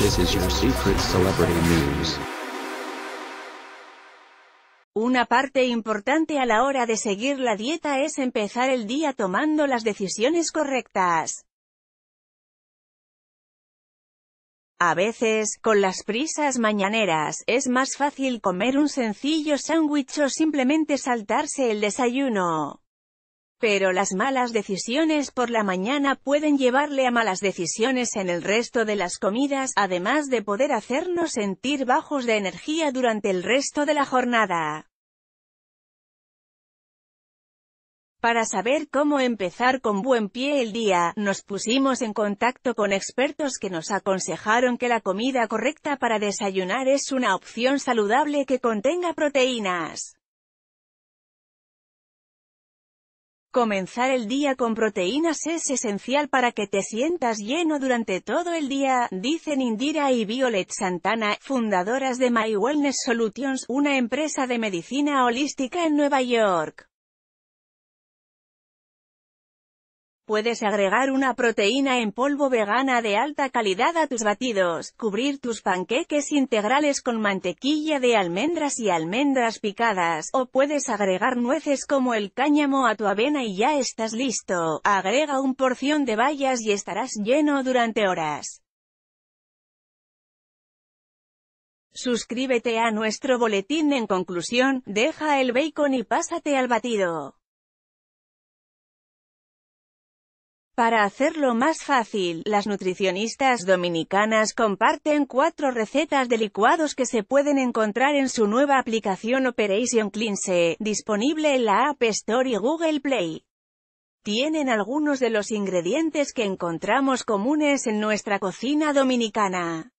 This is your secret celebrity news. Una parte importante a la hora de seguir la dieta es empezar el día tomando las decisiones correctas. A veces, con las prisas mañaneras, es más fácil comer un sencillo sándwich o simplemente saltarse el desayuno. Pero las malas decisiones por la mañana pueden llevarle a malas decisiones en el resto de las comidas, además de poder hacernos sentir bajos de energía durante el resto de la jornada. Para saber cómo empezar con buen pie el día, nos pusimos en contacto con expertos que nos aconsejaron que la comida correcta para desayunar es una opción saludable que contenga proteínas. Comenzar el día con proteínas es esencial para que te sientas lleno durante todo el día, dicen Indira y Violet Santana, fundadoras de My Wellness Solutions, una empresa de medicina holística en Nueva York. Puedes agregar una proteína en polvo vegana de alta calidad a tus batidos, cubrir tus panqueques integrales con mantequilla de almendras y almendras picadas, o puedes agregar nueces como el cáñamo a tu avena y ya estás listo. Agrega una porción de bayas y estarás lleno durante horas. Suscríbete a nuestro boletín. En conclusión, deja el bacon y pásate al batido. Para hacerlo más fácil, las nutricionistas dominicanas comparten 4 recetas de licuados que se pueden encontrar en su nueva aplicación Operation Cleanse, disponible en la App Store y Google Play. Tienen algunos de los ingredientes que encontramos comunes en nuestra cocina dominicana.